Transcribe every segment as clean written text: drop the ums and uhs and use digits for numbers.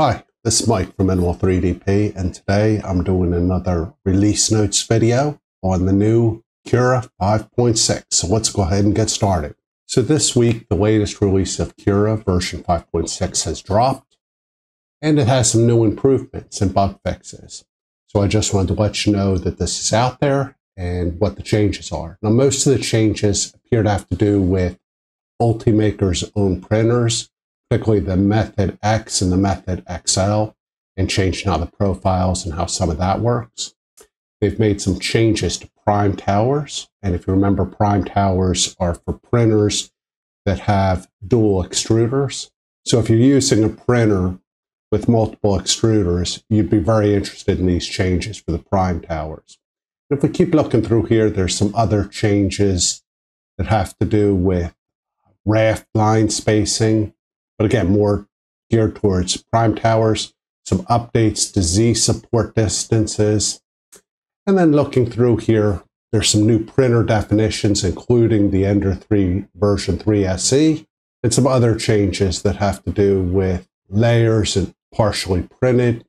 Hi, this is Mike from Minimal 3DP, and today I'm doing another release notes video on the new Cura 5.6. So let's go ahead and get started. So this week, the latest release of Cura version 5.6 has dropped, and it has some new improvements and bug fixes. So I just wanted to let you know that this is out there and what the changes are. Now, most of the changes appear to have to do with Ultimaker's own printers, particularly the Method X and the Method XL, and changing how the profiles and how some of that works. They've made some changes to prime towers, and if you remember, prime towers are for printers that have dual extruders. So if you're using a printer with multiple extruders, you'd be very interested in these changes for the prime towers. And if we keep looking through here, there's some other changes that have to do with raft line spacing, but again, more geared towards prime towers, some updates to Z support distances. And then looking through here, there's some new printer definitions, including the Ender 3 version 3 SE, and some other changes that have to do with layers and partially printed,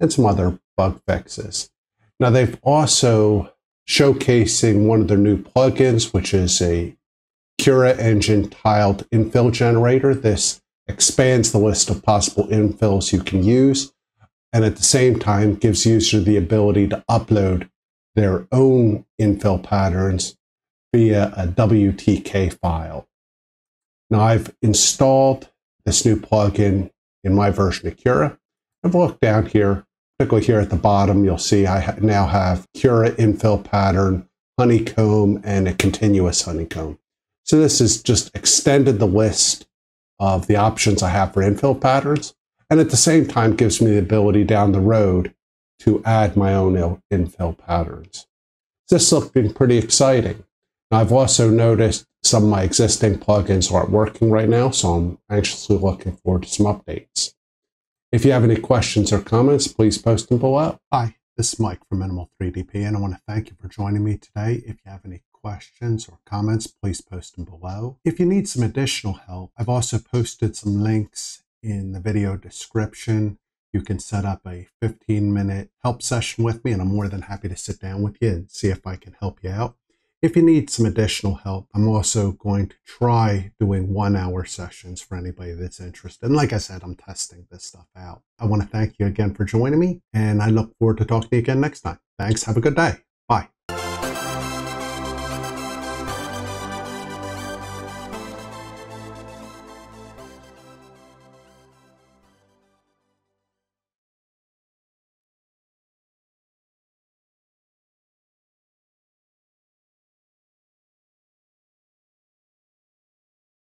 and some other bug fixes. Now, they've also showcasing one of their new plugins, which is a Cura Engine Tiled Infill Generator. This expands the list of possible infills you can use, and at the same time gives users the ability to upload their own infill patterns via a WTK file. Now, I've installed this new plugin in my version of Cura. I've looked down here, particularly here at the bottom, you'll see I now have Cura Infill Pattern, Honeycomb, and a Continuous Honeycomb. So this has just extended the list of the options I have for infill patterns, and at the same time gives me the ability down the road to add my own infill patterns. This has been pretty exciting. Now, I've also noticed some of my existing plugins aren't working right now, so I'm anxiously looking forward to some updates. If you have any questions or comments, please post them below. Hi, this is Mike from Minimal 3DP, and I want to thank you for joining me today. If you have any questions or comments, please post them below. If you need some additional help, I've also posted some links in the video description. You can set up a 15-minute help session with me, and I'm more than happy to sit down with you and see if I can help you out. If you need some additional help, I'm also going to try doing 1-hour sessions for anybody that's interested. And like I said, I'm testing this stuff out. I want to thank you again for joining me, and I look forward to talking to you again next time. Thanks. Have a good day.